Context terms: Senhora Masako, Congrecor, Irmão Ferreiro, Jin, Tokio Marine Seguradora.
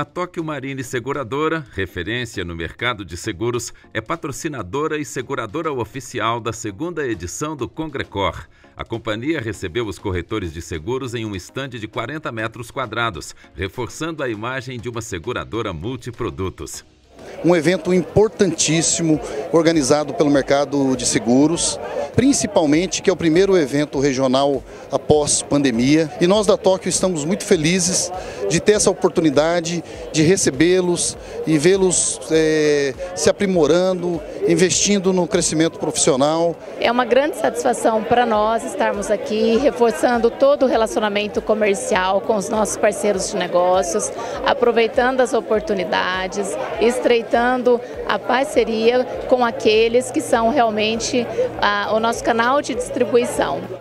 A Tokio Marine Seguradora, referência no mercado de seguros, é patrocinadora e seguradora oficial da 2ª edição do Congrecor. A companhia recebeu os corretores de seguros em um estande de 40 metros quadrados, reforçando a imagem de uma seguradora multiprodutos. Um evento importantíssimo organizado pelo mercado de seguros, principalmente que é o primeiro evento regional após pandemia. E nós da Tokio estamos muito felizes de ter essa oportunidade de recebê-los e vê-los se aprimorando, investindo no crescimento profissional. É uma grande satisfação para nós estarmos aqui reforçando todo o relacionamento comercial com os nossos parceiros de negócios, aproveitando as oportunidades, estreitando a parceria com aqueles que são realmente o nosso canal de distribuição.